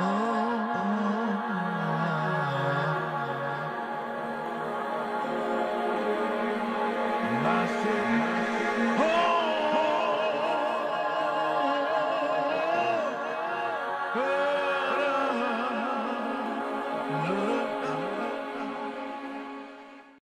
Oh.